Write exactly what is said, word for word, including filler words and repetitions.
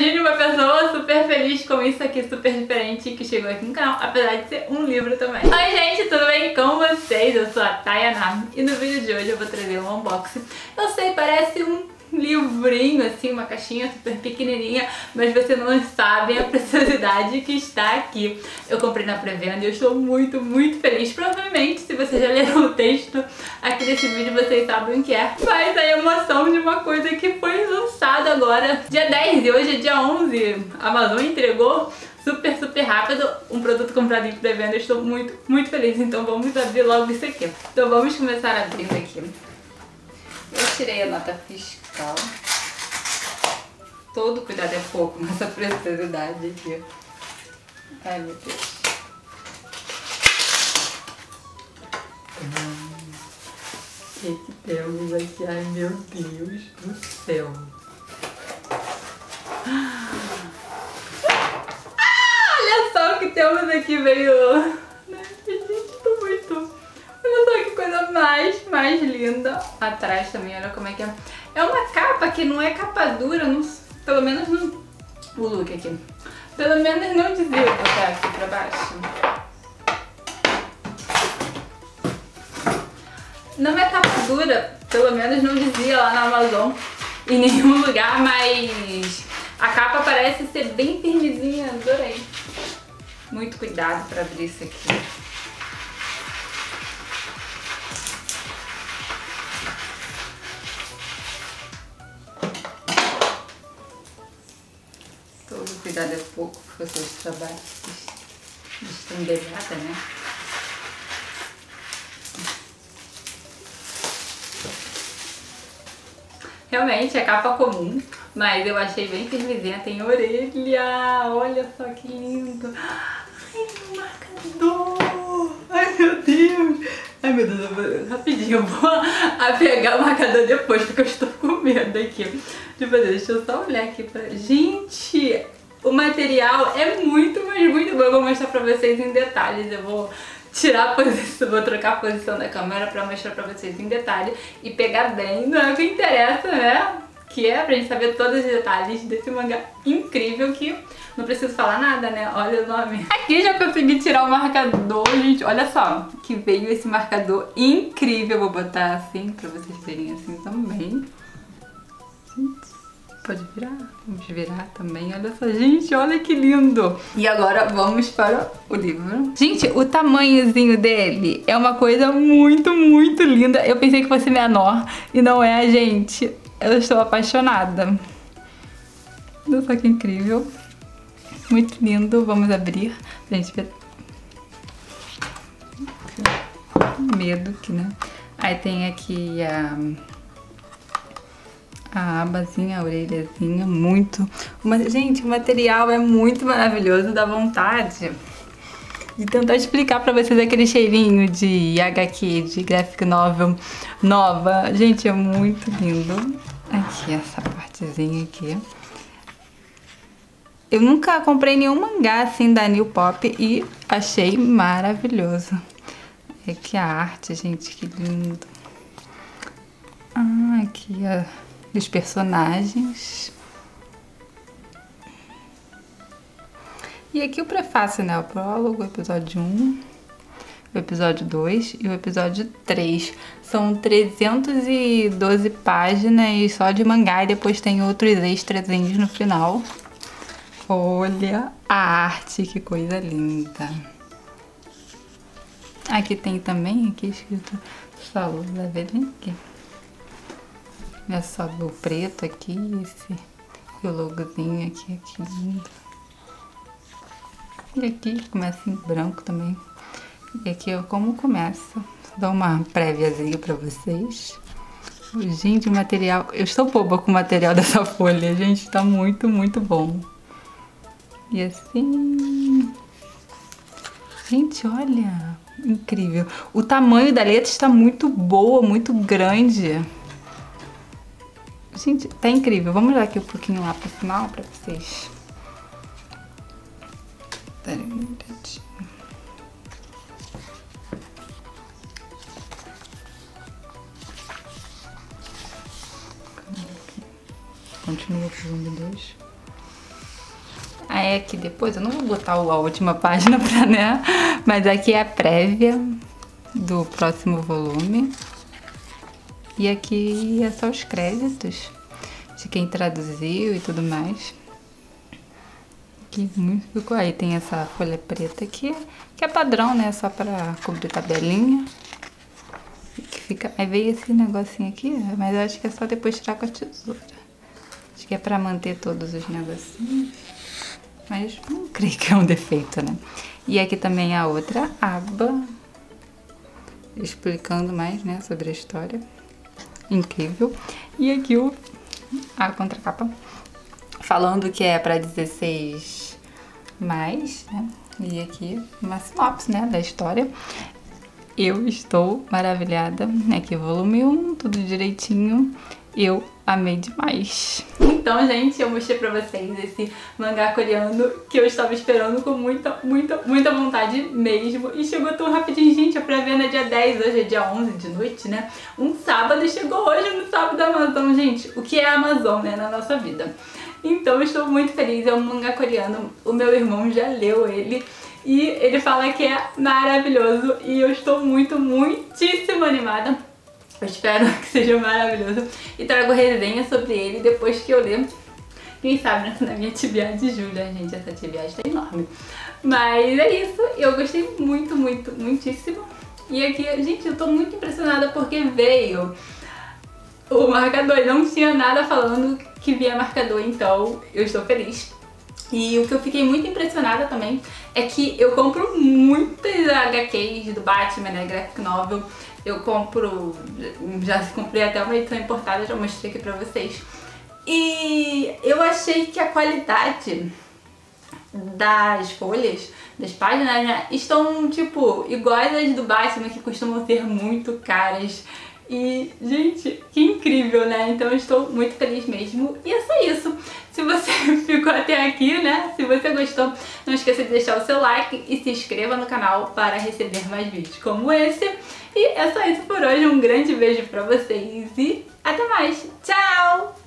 imagine uma pessoa super feliz com isso aqui, super diferente, que chegou aqui no canal, apesar de ser um livro também. Oi gente, tudo bem com vocês? Eu sou a Tayaná e no vídeo de hoje eu vou trazer um unboxing. Eu sei, parece um livrinho, assim, uma caixinha super pequenininha, mas vocês não sabem a preciosidade que está aqui. Eu comprei na pré-venda e eu estou muito, muito feliz. Provavelmente, se vocês já leram o texto aqui desse vídeo, vocês sabem o que é. Mas a emoção de uma coisa que foi lançada agora, dia dez, e hoje é dia onze. A Amazon entregou super, super rápido um produto comprado em pré-venda. Eu estou muito, muito feliz. Então vamos abrir logo isso aqui. Então vamos começar abrindo aqui. Eu tirei a nota fiscal. Todo cuidado é pouco, mas a preciosidade aqui. Ai, meu Deus. O que que temos aqui? Ai, meu Deus do céu. Ah, olha só o que temos aqui, veio. Gente, tô muito... Olha só que coisa mais, mais linda. Atrás também, olha como é que é. É uma capa que não é capa dura, não, pelo menos não... O look aqui. Pelo menos não dizia botar aqui pra baixo. Não é capa dura, pelo menos não dizia lá na Amazon, em nenhum lugar, mas a capa parece ser bem firmezinha, adorei. Muito cuidado pra abrir isso aqui. Cuidado é pouco, porque eu sou de trabalho destrambelhada, né? Realmente é capa comum, mas eu achei bem firmezinha. Tem orelha, olha só que lindo. Ai, um marcador. Ai, meu Deus. Ai, meu Deus, eu vou... rapidinho, eu vou pegar o marcador depois, porque eu estou com medo aqui. Deixa eu só olhar aqui pra... Gente... O material é muito, mas muito bom. Eu vou mostrar pra vocês em detalhes. Eu vou tirar a posição, vou trocar a posição da câmera pra mostrar pra vocês em detalhe e pegar bem. Não é o que interessa, né? Que é pra gente saber todos os detalhes desse mangá incrível que não preciso falar nada, né? Olha o nome. Aqui já consegui tirar o marcador, gente. Olha só que veio esse marcador incrível. Vou botar assim pra vocês verem assim também. Gente... Pode virar, vamos virar também, olha só, gente, olha que lindo! E agora vamos para o livro. Gente, o tamanhozinho dele é uma coisa muito, muito linda. Eu pensei que fosse menor e não é, gente. Eu estou apaixonada. Olha só que incrível. Muito lindo, vamos abrir pra gente ver. Medo aqui, né? Aí tem aqui a... a abazinha, a orelhazinha, muito... Uma... Gente, o material é muito maravilhoso, dá vontade de tentar explicar pra vocês aquele cheirinho de agá quê, de graphic novel nova. Gente, é muito lindo. Aqui, essa partezinha aqui. Eu nunca comprei nenhum mangá assim da New Pop e achei maravilhoso. É que a arte, gente, que lindo. Ah, aqui, ó, dos personagens. E aqui o prefácio, né? O prólogo, o episódio um, o episódio dois e o episódio três. São trezentas e doze páginas só de mangá e depois tem outros extrazinhos no final. Olha a arte, que coisa linda. Aqui tem também, aqui escrito Salão da Velenque. Olha só o preto aqui, esse e o logozinho aqui, que lindo. E aqui começa em branco também. E aqui é como começa. Dá uma préviazinha pra vocês. Gente, o material... Eu estou boba com o material dessa folha, gente. Tá muito, muito bom. E assim... Gente, olha! Incrível. O tamanho da letra está muito boa, muito grande. Gente, tá incrível. Vamos olhar aqui um pouquinho lá pro final pra vocês. Continua pro volume dois. é aqui depois, eu não vou botar a última página pra, né? Mas aqui é a prévia do próximo volume. E aqui é só os créditos de quem traduziu e tudo mais. Aqui muito ficou. Aí tem essa folha preta aqui, que é padrão, né? Só pra cobrir tabelinha. Que fica... Aí veio esse negocinho aqui, mas eu acho que é só depois tirar com a tesoura. Acho que é pra manter todos os negocinhos. Mas não creio que é um defeito, né? E aqui também a outra aba, explicando mais, né, sobre a história. Incrível. E aqui o, a contracapa, falando que é pra dezesseis mais, né? E aqui uma sinopse, né, da história. Eu estou maravilhada. Aqui volume um, tudo direitinho. Eu amei demais. Então, gente, eu mostrei pra vocês esse mangá coreano que eu estava esperando com muita, muita, muita vontade mesmo. E chegou tão rapidinho, gente. A pré-venda é dia dez, hoje é dia onze de noite, né? Um sábado, chegou hoje no sábado da Amazon, gente. O que é a Amazon, né, na nossa vida? Então, eu estou muito feliz. É um mangá coreano. O meu irmão já leu ele. E ele fala que é maravilhoso. E eu estou muito, muitíssimo animada. Eu espero que seja maravilhoso e trago resenha sobre ele depois que eu ler. Quem sabe na minha T B A de julho, gente, essa T B A está enorme. Mas é isso, eu gostei muito, muito, muitíssimo. E aqui, gente, eu tô muito impressionada porque veio o marcador. Não tinha nada falando que via marcador, então eu estou feliz. E o que eu fiquei muito impressionada também é que eu compro muitas H Qs do Batman, né, graphic novel. Eu compro, já comprei até uma edição importada, já mostrei aqui pra vocês. E eu achei que a qualidade das folhas, das páginas, né, estão, tipo, iguais às do Batman, que costumam ser muito caras. E, gente, que incrível, né? Então eu estou muito feliz mesmo. E é só isso. Se você ficou até aqui, né? Se você gostou, não esqueça de deixar o seu like e se inscreva no canal para receber mais vídeos como esse. E é só isso por hoje. Um grande beijo pra vocês e até mais. Tchau!